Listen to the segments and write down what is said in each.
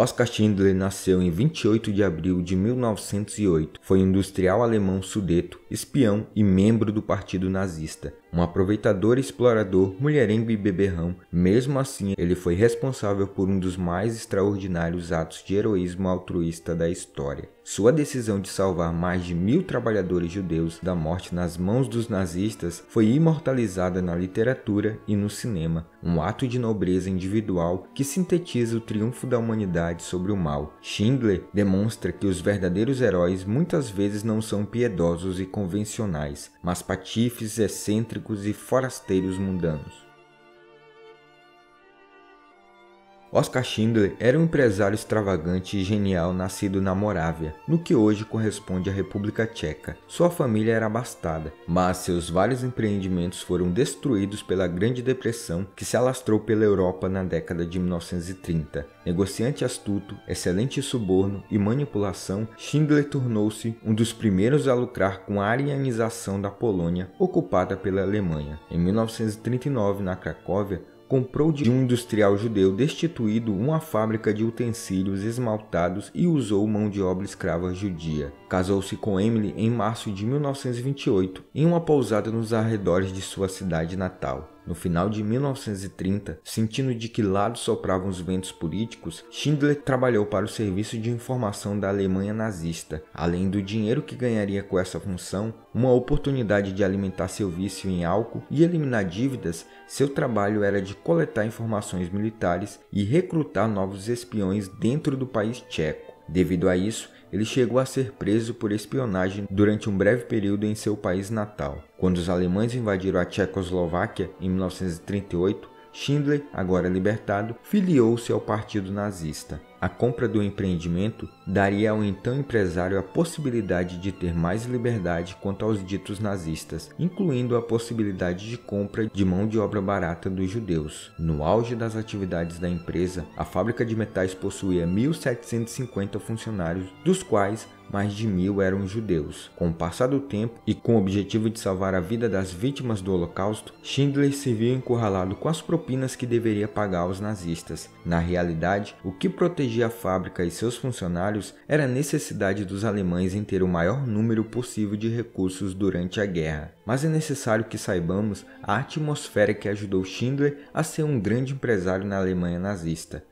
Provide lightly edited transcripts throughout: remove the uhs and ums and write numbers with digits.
Oskar Schindler nasceu em 28 de abril de 1908, foi industrial alemão sudeto, espião e membro do Partido Nazista. Um aproveitador, explorador, mulherengo e beberrão, mesmo assim ele foi responsável por um dos mais extraordinários atos de heroísmo altruísta da história. Sua decisão de salvar mais de 1000 trabalhadores judeus da morte nas mãos dos nazistas foi imortalizada na literatura e no cinema, um ato de nobreza individual que sintetiza o triunfo da humanidade sobre o mal. Schindler demonstra que os verdadeiros heróis muitas vezes não são piedosos e convencionais, mas patifes, excêntricos e forasteiros mundanos. Oskar Schindler era um empresário extravagante e genial nascido na Morávia, no que hoje corresponde à República Tcheca. Sua família era abastada, mas seus vários empreendimentos foram destruídos pela Grande Depressão que se alastrou pela Europa na década de 1930. Negociante astuto, excelente em suborno e manipulação, Schindler tornou-se um dos primeiros a lucrar com a arianização da Polônia, ocupada pela Alemanha. Em 1939, na Cracóvia, comprou de um industrial judeu destituído uma fábrica de utensílios esmaltados e usou mão de obra escrava judia. Casou-se com Emily em março de 1928, em uma pousada nos arredores de sua cidade natal. No final de 1930, sentindo de que lado sopravam os ventos políticos, Schindler trabalhou para o serviço de informação da Alemanha nazista. Além do dinheiro que ganharia com essa função, uma oportunidade de alimentar seu vício em álcool e eliminar dívidas, seu trabalho era de coletar informações militares e recrutar novos espiões dentro do país tcheco. Devido a isso, ele chegou a ser preso por espionagem durante um breve período em seu país natal. Quando os alemães invadiram a Tchecoslováquia em 1938, Schindler, agora libertado, filiou-se ao Partido Nazista. A compra do empreendimento daria ao então empresário a possibilidade de ter mais liberdade quanto aos ditos nazistas, incluindo a possibilidade de compra de mão de obra barata dos judeus. No auge das atividades da empresa, a fábrica de metais possuía 1.750 funcionários, dos quais mais de 1000 eram judeus. Com o passar do tempo e com o objetivo de salvar a vida das vítimas do Holocausto, Schindler se viu encurralado com as propinas que deveria pagar aos nazistas. Na realidade, o que protegia a fábrica e seus funcionários era a necessidade dos alemães em ter o maior número possível de recursos durante a guerra. Mas é necessário que saibamos a atmosfera que ajudou Schindler a ser um grande empresário na Alemanha nazista.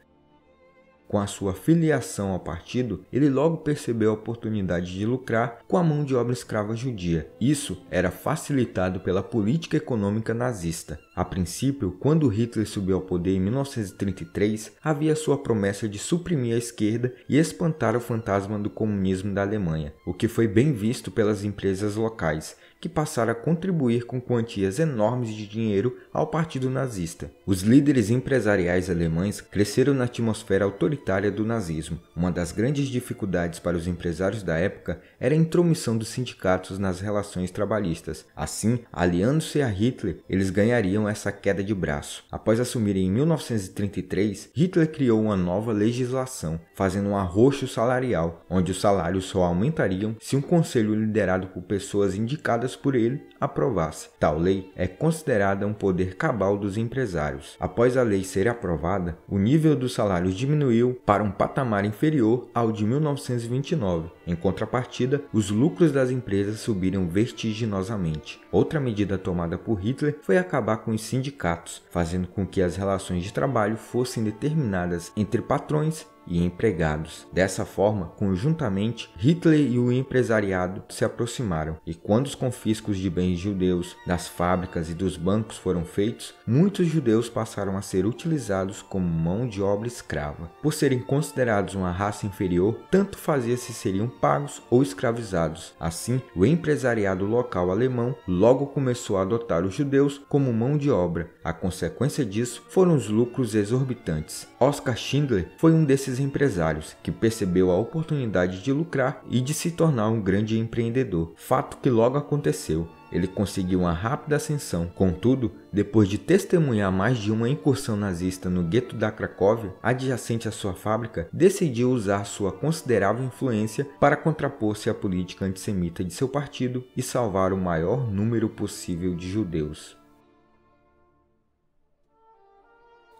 Com a sua filiação ao partido, ele logo percebeu a oportunidade de lucrar com a mão de obra escrava judia. Isso era facilitado pela política econômica nazista. A princípio, quando Hitler subiu ao poder em 1933, havia sua promessa de suprimir a esquerda e espantar o fantasma do comunismo da Alemanha, o que foi bem visto pelas empresas locais, que passaram a contribuir com quantias enormes de dinheiro ao partido nazista. Os líderes empresariais alemães cresceram na atmosfera autoritária do nazismo. Uma das grandes dificuldades para os empresários da época era a intromissão dos sindicatos nas relações trabalhistas. Assim, aliando-se a Hitler, eles ganhariam essa queda de braço. Após assumirem em 1933, Hitler criou uma nova legislação, fazendo um arroxo salarial, onde os salários só aumentariam se um conselho liderado por pessoas indicadas por ele aprovasse. Tal lei é considerada um poder cabal dos empresários. Após a lei ser aprovada, o nível dos salários diminuiu para um patamar inferior ao de 1929. Em contrapartida, os lucros das empresas subiram vertiginosamente. Outra medida tomada por Hitler foi acabar com os sindicatos, fazendo com que as relações de trabalho fossem determinadas entre patrões e empregados. Dessa forma, conjuntamente, Hitler e o empresariado se aproximaram, e quando os confiscos de bens judeus das fábricas e dos bancos foram feitos, muitos judeus passaram a ser utilizados como mão de obra escrava. Por serem considerados uma raça inferior, tanto fazia se seriam pagos ou escravizados. Assim, o empresariado local alemão logo começou a adotar os judeus como mão de obra. A consequência disso foram os lucros exorbitantes. Oskar Schindler foi um desses empresários que percebeu a oportunidade de lucrar e de se tornar um grande empreendedor, fato que logo aconteceu. Ele conseguiu uma rápida ascensão. Contudo, depois de testemunhar mais de uma incursão nazista no gueto da Cracóvia, adjacente à sua fábrica, decidiu usar sua considerável influência para contrapor-se à política antissemita de seu partido e salvar o maior número possível de judeus.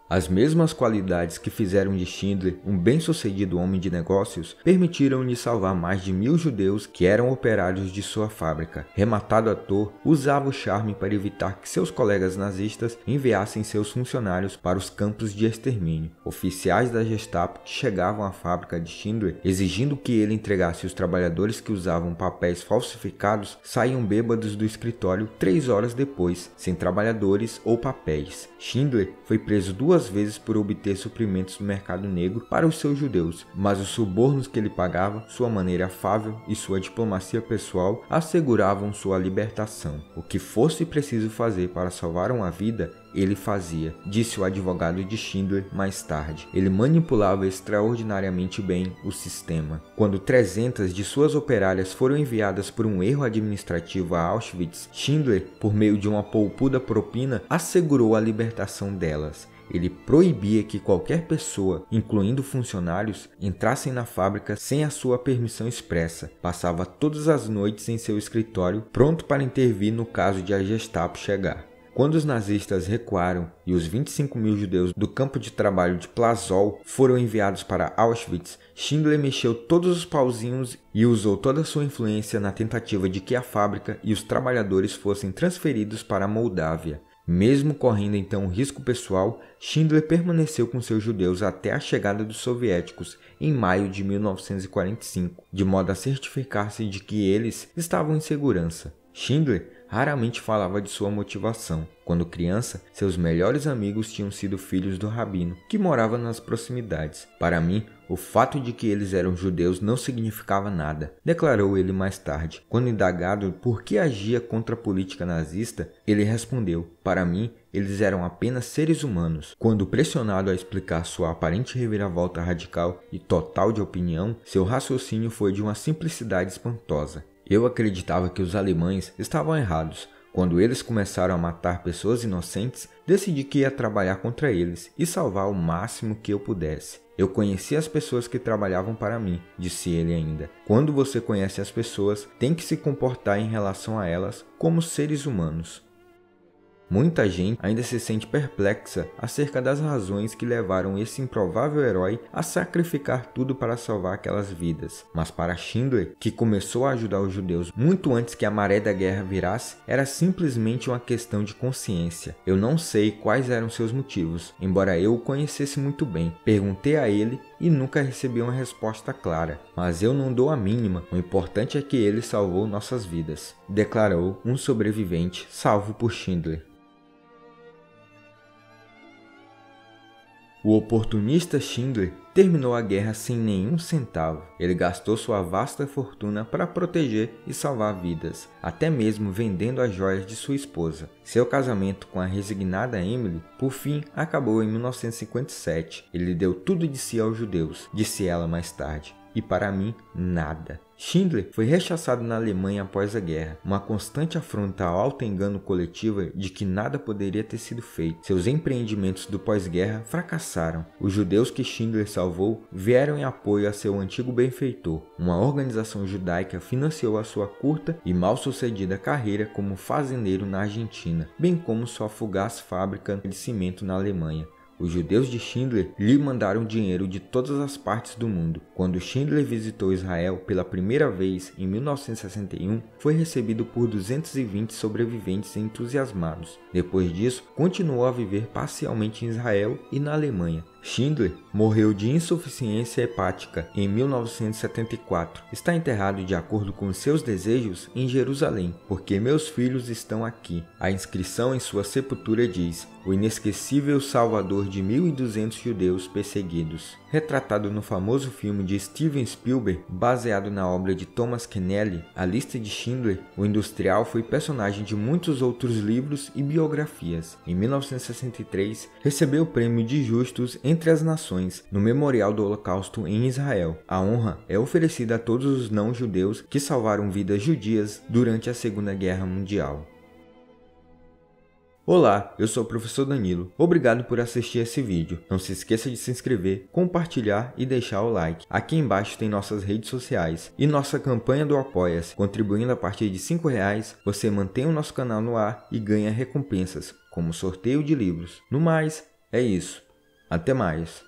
As mesmas qualidades que fizeram de Schindler um bem-sucedido homem de negócios permitiram-lhe salvar mais de 1000 judeus que eram operários de sua fábrica. Rematado à toa, usava o charme para evitar que seus colegas nazistas enviassem seus funcionários para os campos de extermínio. Oficiais da Gestapo que chegavam à fábrica de Schindler exigindo que ele entregasse os trabalhadores que usavam papéis falsificados saíam bêbados do escritório 3 horas depois, sem trabalhadores ou papéis. Schindler foi preso duas vezes por obter suprimentos do mercado negro para os seus judeus, mas os subornos que ele pagava, sua maneira afável e sua diplomacia pessoal asseguravam sua libertação. O que fosse preciso fazer para salvar uma vida, ele fazia, disse o advogado de Schindler mais tarde. Ele manipulava extraordinariamente bem o sistema. Quando 300 de suas operárias foram enviadas por um erro administrativo a Auschwitz, Schindler, por meio de uma polpuda propina, assegurou a libertação delas. Ele proibia que qualquer pessoa, incluindo funcionários, entrassem na fábrica sem a sua permissão expressa. Passava todas as noites em seu escritório, pronto para intervir no caso de a Gestapo chegar. Quando os nazistas recuaram e os 25.000 judeus do campo de trabalho de Plaszow foram enviados para Auschwitz, Schindler mexeu todos os pauzinhos e usou toda sua influência na tentativa de que a fábrica e os trabalhadores fossem transferidos para a Moldávia. Mesmo correndo então um risco pessoal, Schindler permaneceu com seus judeus até a chegada dos soviéticos em maio de 1945, de modo a certificar-se de que eles estavam em segurança. Schindler raramente falava de sua motivação. Quando criança, seus melhores amigos tinham sido filhos do rabino, que morava nas proximidades. Para mim, o fato de que eles eram judeus não significava nada, declarou ele mais tarde. Quando indagado por que agia contra a política nazista, ele respondeu: para mim, eles eram apenas seres humanos. Quando pressionado a explicar sua aparente reviravolta radical e total de opinião, seu raciocínio foi de uma simplicidade espantosa. Eu acreditava que os alemães estavam errados. Quando eles começaram a matar pessoas inocentes, decidi que ia trabalhar contra eles e salvar o máximo que eu pudesse. Eu conheci as pessoas que trabalhavam para mim, disse ele ainda. Quando você conhece as pessoas, tem que se comportar em relação a elas como seres humanos. Muita gente ainda se sente perplexa acerca das razões que levaram esse improvável herói a sacrificar tudo para salvar aquelas vidas. Mas para Schindler, que começou a ajudar os judeus muito antes que a maré da guerra virasse, era simplesmente uma questão de consciência. Eu não sei quais eram seus motivos, embora eu o conhecesse muito bem. Perguntei a ele e nunca recebi uma resposta clara. Mas eu não dou a mínima, o importante é que ele salvou nossas vidas, declarou um sobrevivente salvo por Schindler. O oportunista Schindler terminou a guerra sem nenhum centavo. Ele gastou sua vasta fortuna para proteger e salvar vidas, até mesmo vendendo as joias de sua esposa. Seu casamento com a resignada Emily, por fim, acabou em 1957. Ele deu tudo de si aos judeus, disse ela mais tarde. E para mim, nada. Schindler foi rechaçado na Alemanha após a guerra, uma constante afronta ao auto-engano coletivo de que nada poderia ter sido feito. Seus empreendimentos do pós-guerra fracassaram. Os judeus que Schindler salvou vieram em apoio a seu antigo benfeitor. Uma organização judaica financiou a sua curta e mal-sucedida carreira como fazendeiro na Argentina, bem como sua fugaz fábrica de cimento na Alemanha. Os judeus de Schindler lhe mandaram dinheiro de todas as partes do mundo. Quando Schindler visitou Israel pela primeira vez em 1961, foi recebido por 220 sobreviventes entusiasmados. Depois disso, continuou a viver parcialmente em Israel e na Alemanha. Schindler morreu de insuficiência hepática em 1974. Está enterrado de acordo com seus desejos em Jerusalém, porque meus filhos estão aqui. A inscrição em sua sepultura diz: o inesquecível salvador de 1.200 judeus perseguidos. Retratado no famoso filme de Steven Spielberg, baseado na obra de Thomas Keneally, A Lista de Schindler, o industrial foi personagem de muitos outros livros e biografias. Em 1963, recebeu o prêmio de Justus entre as Nações no Memorial do Holocausto em Israel. A honra é oferecida a todos os não-judeus que salvaram vidas judias durante a Segunda Guerra Mundial. Olá, eu sou o professor Danilo. Obrigado por assistir esse vídeo. Não se esqueça de se inscrever, compartilhar e deixar o like. Aqui embaixo tem nossas redes sociais e nossa campanha do Apoia-se. Contribuindo a partir de R$ 5,00, você mantém o nosso canal no ar e ganha recompensas, como sorteio de livros. No mais, é isso. Até mais!